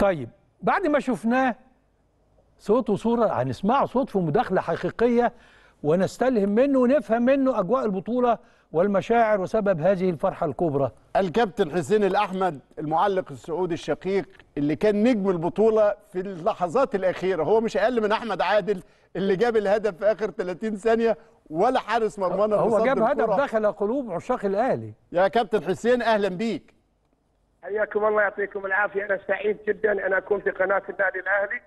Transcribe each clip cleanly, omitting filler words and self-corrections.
طيب بعد ما شفناه صوت وصوره هنسمعه صوت في مداخله حقيقيه ونستلهم منه ونفهم منه اجواء البطوله والمشاعر وسبب هذه الفرحه الكبرى. الكابتن حسين الأحمد المعلق السعودي الشقيق اللي كان نجم البطوله في اللحظات الاخيره، هو مش اقل من احمد عادل اللي جاب الهدف في اخر 30 ثانيه ولا حارس مرمانا، هو جاب هدف دخل قلوب عشاق الاهلي. يا كابتن حسين اهلا بيك. حياكم الله يعطيكم العافيه، انا سعيد جدا ان اكون في قناه النادي الاهلي،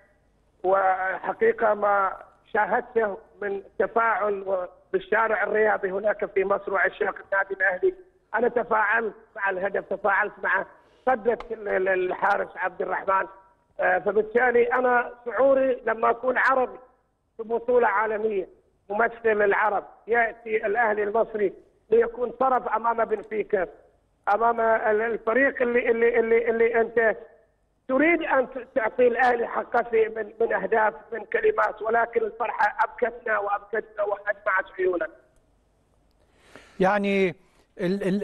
وحقيقه ما شاهدته من تفاعل بالشارع الرياضي هناك في مصر وعشاق النادي الاهلي، انا تفاعلت مع الهدف، تفاعلت مع صدره الحارس عبد الرحمن، فبالتالي انا شعوري لما اكون عربي في بطوله عالميه ممثل العرب ياتي الاهلي المصري ليكون طرف امام بنفيكا، امام الفريق اللي انت تريد ان تعطي الاهلي حقه من اهداف من كلمات، ولكن الفرحه ابكتنا وابكتنا واجمعت عيوننا. يعني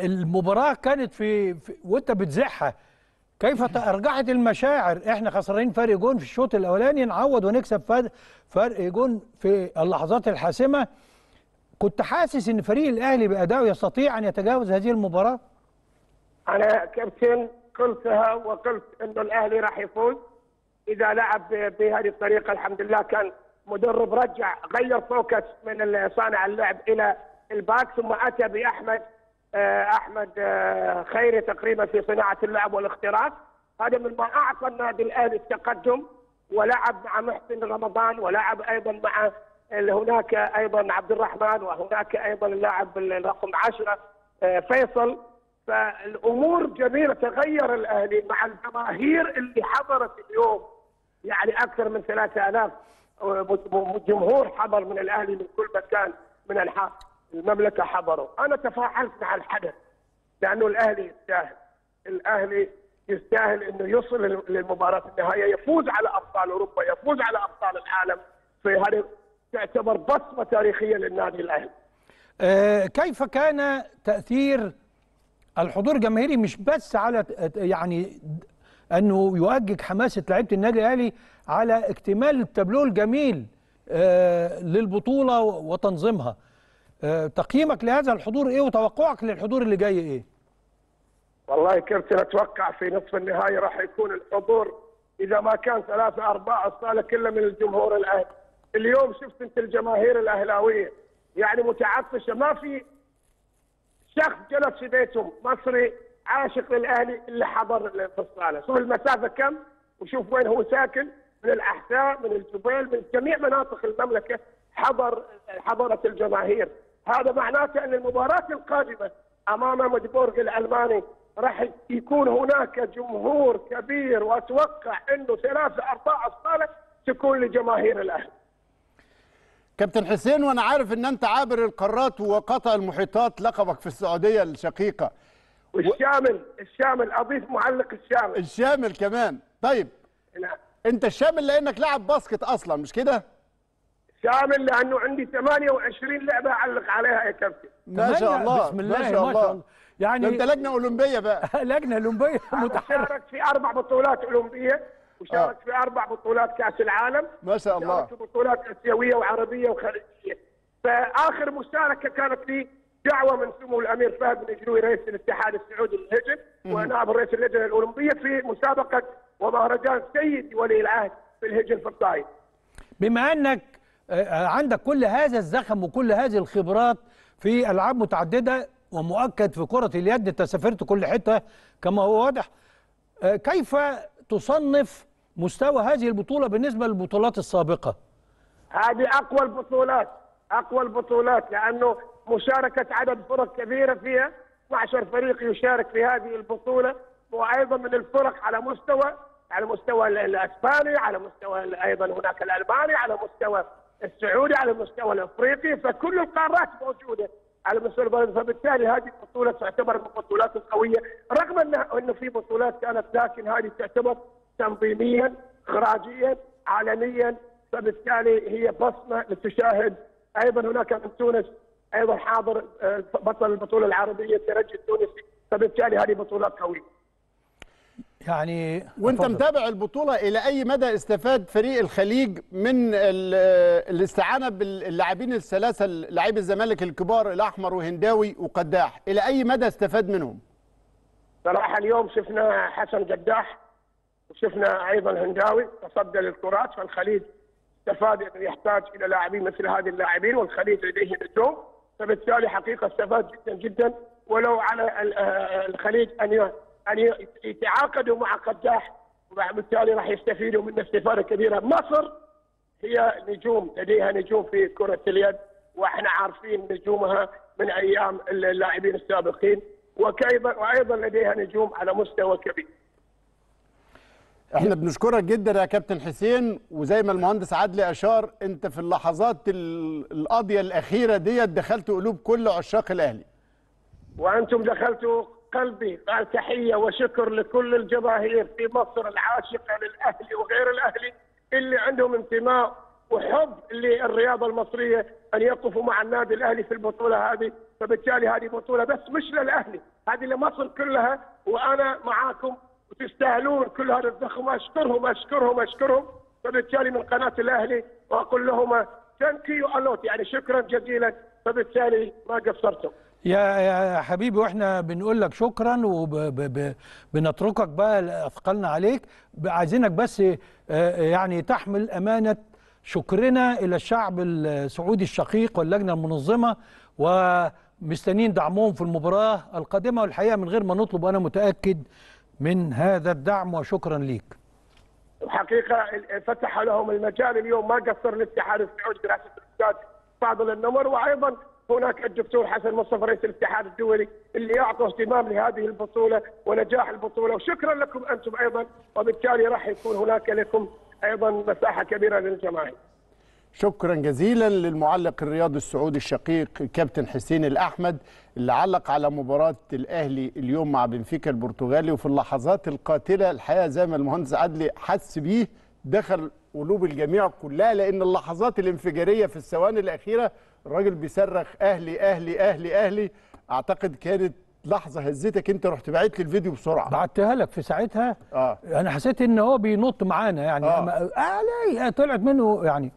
المباراه كانت في وانت بتزحها كيف ارجحت المشاعر؟ احنا خسرانين فرق جون في الشوط الاولاني، نعوض ونكسب فرق جون في اللحظات الحاسمه. كنت حاسس ان فريق الاهلي بادائه يستطيع ان يتجاوز هذه المباراه؟ انا كابتن قلتها وقلت انه الاهلي راح يفوز اذا لعب بهذه الطريقه. الحمد لله كان مدرب رجع غير فوكس من صانع اللعب الى الباك، ثم اتى باحمد خيري تقريبا في صناعه اللعب والاختراق، هذا مما اعطى النادي الاهلي التقدم، ولعب مع محسن رمضان ولعب ايضا مع هناك ايضا عبد الرحمن وهناك ايضا اللاعب الرقم 10 فيصل، فالامور جميله. تغير الاهلي مع الجماهير اللي حضرت اليوم، يعني اكثر من 3000 جمهور حضر من الاهلي من كل مكان من انحاء المملكه حضروا. انا تفاعلت مع الحدث لانه الاهلي يستاهل، الاهلي يستاهل انه يصل للمباراه النهائيه، يفوز على ابطال اوروبا، يفوز على ابطال العالم، فهذه تعتبر بصمه تاريخيه للنادي الاهلي. كيف كان تاثير الحضور الجماهيري مش بس على يعني انه يؤجج حماسه لعيبه النادي الاهلي على اكتمال التابلو الجميل للبطوله وتنظيمها؟ تقييمك لهذا الحضور ايه وتوقعك للحضور اللي جاي ايه؟ والله يا كابتن اتوقع في نصف النهائي راح يكون الحضور اذا ما كان 3 4 الصاله كلها من الجمهور الاهلي. اليوم شفت انت الجماهير الاهلاويه يعني متعطشه، ما في شخص جلس في بيتهم مصري عاشق للاهلي اللي حضر في الصاله، شوف المسافه كم وشوف وين هو ساكن، من الاحساء من الجبال من جميع مناطق المملكه حضرت الجماهير، هذا معناته ان المباراه القادمه امام مدبورج الالماني راح يكون هناك جمهور كبير، واتوقع انه 3 4 الصاله تكون لجماهير الاهلي. كابتن حسين وانا عارف ان انت عابر القارات وقطع المحيطات، لقبك في السعوديه الشقيقه والشامل، الشامل اضيف معلق الشامل، الشامل كمان. طيب لا. انت الشامل لانك لاعب باسكت اصلا مش كده؟ شامل لانه عندي 28 لعبه اعلق عليها يا كابتن. ما شاء الله بسم الله ما شاء الله، يعني انت لجنه اولمبيه بقى. لجنه اولمبيه متحرك، شاركت في 4 بطولات اولمبيه وشاركت في 4 بطولات كاس العالم ما شاء الله، شاركت في بطولات اسيويه وعربيه وخارجيه، فاخر مشاركه كانت لي دعوه من سمو الامير فهد بن جلوي رئيس الاتحاد السعودي للهجن ونائب رئيس اللجنه الاولمبيه في مسابقه ومهرجان سيدي ولي العهد في الهجن في الطائف. بما انك عندك كل هذا الزخم وكل هذه الخبرات في العاب متعدده ومؤكد في كره اليد، انت سافرت كل حته كما هو واضح، كيف تصنف مستوى هذه البطوله بالنسبه للبطولات السابقه؟ هذه اقوى البطولات، اقوى البطولات، لانه مشاركه عدد فرق كبيره فيها، 12 فريق يشارك في هذه البطوله، وايضا من الفرق على مستوى الاسباني، على مستوى ايضا هناك الالماني، على مستوى السعودي، على المستوى الافريقي، فكل القارات موجوده على مستوى، فبالتالي هذه البطوله تعتبر من البطولات القويه، رغم انه في بطولات كانت لكن هذه تعتبر تنظيميا اخراجيا عالميا، فبالتالي هي بصمه لتشاهد. ايضا هناك من تونس ايضا حاضر بطل البطوله العربيه الترجي التونسي، فبالتالي هذه بطولات قويه. يعني وانت متابع البطوله، الى اي مدى استفاد فريق الخليج من الاستعانه باللاعبين الثلاثه لاعبي الزمالك الكبار الاحمر وهنداوي وقداح، الى اي مدى استفاد منهم؟ صراحه اليوم شفنا حسن قداح وشفنا ايضا هنداوي تصدى للكرات، فالخليج استفاد انه يحتاج الى لاعبين مثل هذه اللاعبين والخليج لديه نجوم، فبالتالي حقيقه استفاد جدا جدا. ولو على الخليج ان يتعاقدوا مع قداح، وبالتالي راح يستفيدوا منه استفاده كبيره. مصر هي نجوم، لديها نجوم في كره اليد، واحنا عارفين نجومها من ايام اللاعبين السابقين، وايضا لديها نجوم على مستوى كبير. احنا بنشكرك جدا يا كابتن حسين، وزي ما المهندس عدلي اشار، انت في اللحظات القاضيه الاخيره ديت دخلت قلوب كل عشاق الاهلي. وانتم دخلتوا قلبي. تحيه وشكر لكل الجماهير في مصر العاشقه للاهلي وغير الاهلي اللي عندهم انتماء وحب للرياضه المصريه ان يقفوا مع النادي الاهلي في البطوله هذه، فبالتالي هذه بطوله بس مش للاهلي، هذه لمصر كلها، وانا معاكم وتستاهلون كل هذا الضخم. اشكرهم اشكرهم اشكرهم، فبالتالي من قناه الاهلي واقول لهم ثانك يو الوت، يعني شكرا جزيلا، فبالتالي ما قصرتم. يا حبيبي، واحنا بنقول لك شكرا وبنتركك بقى، اثقلنا عليك، عايزينك بس يعني تحمل امانه شكرنا الى الشعب السعودي الشقيق واللجنه المنظمه، ومستنين دعمهم في المباراه القادمه، والحقيقه من غير ما نطلب انا متاكد من هذا الدعم، وشكرا ليك. الحقيقه فتح لهم المجال اليوم، ما قصر الاتحاد السعودي برئاسه الاستاذ فاضل النمر، وايضا هناك الدكتور حسن مصطفى رئيس الاتحاد الدولي اللي اعطوا اهتمام لهذه البطوله ونجاح البطوله، وشكرا لكم انتم ايضا، وبالتالي راح يكون هناك لكم ايضا مساحه كبيره للجماهير. شكرا جزيلا للمعلق الرياضي السعودي الشقيق كابتن حسين الأحمد، اللي علق على مباراة الأهلي اليوم مع بنفيكا البرتغالي، وفي اللحظات القاتلة الحقيقة زي ما المهندس عدلي حس بيه دخل قلوب الجميع كلها، لأن اللحظات الانفجارية في الثواني الأخيرة الراجل بيصرخ أهلي أهلي أهلي أهلي. أعتقد كانت لحظة هزتك انت، رحت باعت لي الفيديو بسرعة، بعتها لك في ساعتها. انا حسيت ان هو بينط معانا يعني، اهلي طلعت منه يعني.